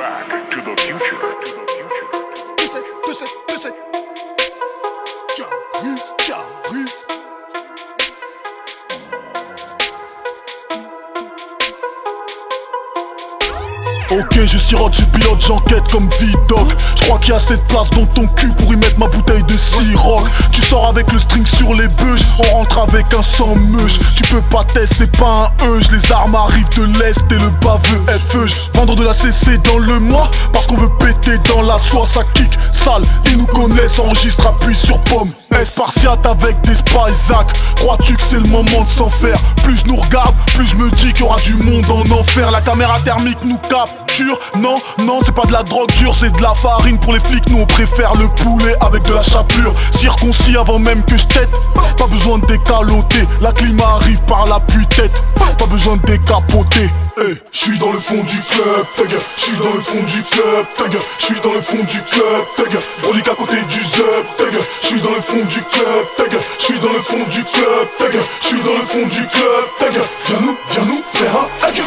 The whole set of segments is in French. Back to the Future. Listen. Jarvis. Ok, je sirote, je pilote, j'enquête comme Vidoc. Je crois qu'il y a assez de place dans ton cul pour y mettre ma bouteille de Cîroc. Tu sors avec le string sur les bûches, on rentre avec un sang meuche. Tu peux pas tester, c'est pas un euge. Les armes arrivent de l'Est et le baveux FE. Vendre de la CC dans le mois, parce qu'on veut péter dans la soie. Ça kick, sale, ils nous connaissent, enregistre, appuie sur Pomme. Espartiate avec des Spiceac. Crois-tu que c'est le moment de s'en faire? Plus je nous regarde, plus je me dis qu'il y aura du monde en enfer. La caméra thermique nous capte. Non, c'est pas de la drogue dure, c'est de la farine pour les flics. Nous on préfère le poulet avec de la chapelure. Circoncis avant même que je tète, pas besoin de décaloter. La climat arrive par la pluie tête, pas besoin de décapoter. Hey, je suis dans le fond du club, ta gueule. Je suis dans le fond du club, ta gueule. Je suis dans le fond du club, ta gueule. Brolique à côté du zeb, ta gueule. Je suis dans le fond du club, ta gueule. Je suis dans le fond du club, ta gueule. Je suis dans le fond du club, ta gueule. Viens nous faire un egg.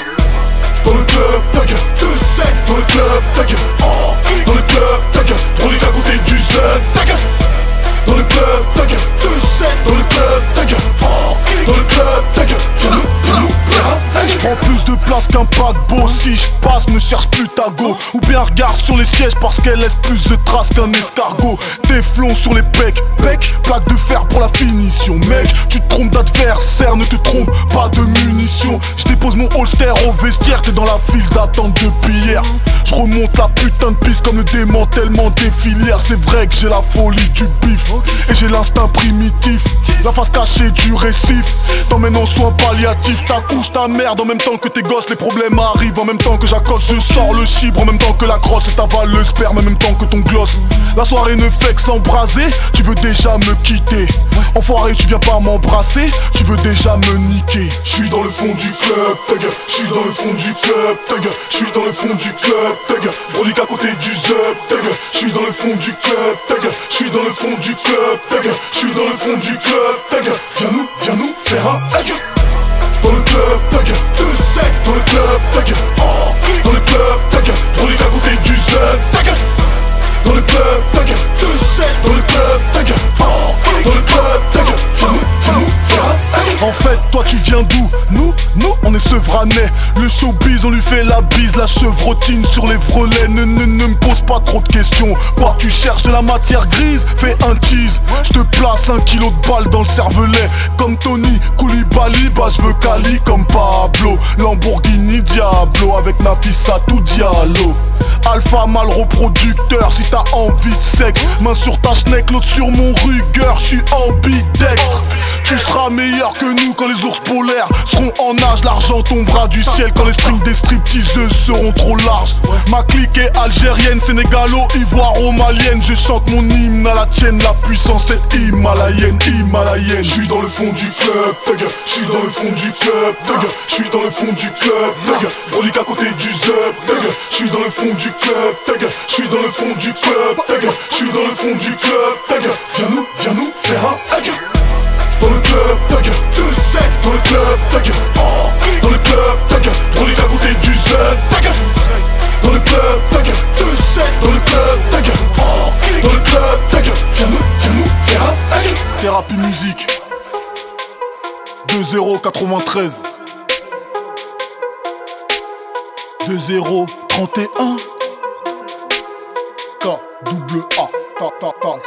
Dans le club, ta gueule. Dans le club, ta gueule, oh, dans le club, ta gueule, brolique à côté du zèle, ta gueule. Dans le club, ta gueule, dans le club, ta gueule, oh, dans le club, ta gueule, je prends plus de place qu'un paquebot. Si je passe, ne cherche plus ta go. Ou bien regarde sur les sièges parce qu'elle laisse plus de traces qu'un escargot. Téflon sur les pecs, plaque de fer pour la finition. Mec, tu te trompes d'adversaire, ne te trompe pas de munitions. Je dépose mon holster au vestiaire, t'es dans la file d'attente depuis hier. Je remonte la putain de piste comme le démantèlement des filières. C'est vrai que j'ai la folie du bif et j'ai l'instinct primitif. La face cachée du récif t'emmène en soins palliatifs. Ta couche, ta merde en même temps que tes gosses. Les problèmes arrivent en même temps que j'accoste. Je sors le chibre en même temps que la crosse. Et t'avales le sperme en même temps que ton gloss. La soirée ne fait que s'embraser. Tu veux déjà me quitter, enfoiré, tu viens pas m'embrasser. Tu veux déjà me niquer. Je suis dans le fond du club, ta gueule. Je suis dans le fond du club, ta gueule. Je suis dans le fond du club, ta gueule. Brolique à côté du zeb, ta gueule. Je suis dans le fond du club, ta gueule. Je suis dans le fond du club, ta gueule. Je suis dans le fond du club, ta gueule. Viens nous faire un egg. Dans le club, ta gueule, deux secs. Dans le club, ta gueule, oh, dans le club, ta gueule, brolique à côté du zeb, ta gueule. Dans le club, ta gueule, deux secs. Dans le club, ta gueule, oh, dans le club, ta gueule. Viens nous faire un egg. En fait, toi tu viens d'où? Nous, on est sevranais. Le showbiz, on lui fait la bise. La chevrotine sur les frelets. Ne me pose pas trop de questions. Quoi, tu cherches de la matière grise? Fais un cheese. J'te place un kilo de balle dans le cervelet. Comme Tony Koulibaly, bah j'veux Kali comme Pablo. Lamborghini, Diablo, avec ma fissa tout Diablo. Alpha mal reproducteur, si t'as envie de sexe. Main sur ta schneck, l'autre sur mon rugueur. J'suis ambidextre. Tu seras meilleur que nous quand les ours polaires seront en âge. L'argent tombera du ciel quand les strings des stripteaseuses seront trop larges. Ma clique est algérienne, sénégalo-ivoire-malienne. Je chante mon hymne à la tienne, la puissance est himalayenne. Je suis dans le fond du club, ta gueule. Je suis dans le fond du club, ta gueule. Je suis dans le fond du club, ta gueule. Brolique à côté du zeb, ta gueule. Je suis dans le fond du club, ta gueule. Je suis dans le fond du club, ta gueule. Je suis dans le fond du club, ta gueule. Viens nous faire un egg. Dans le club, ta gueule, deux secs. Dans le club, ta gueule, oh, dans le club, ta gueule, brolique à côté du zèle, ta gueule. Dans le club, ta gueule, deux secs. Dans le club, ta gueule, oh, dans le club, ta gueule. Viens nous faire un egg. Thérapie musique 2093 2031 KWA.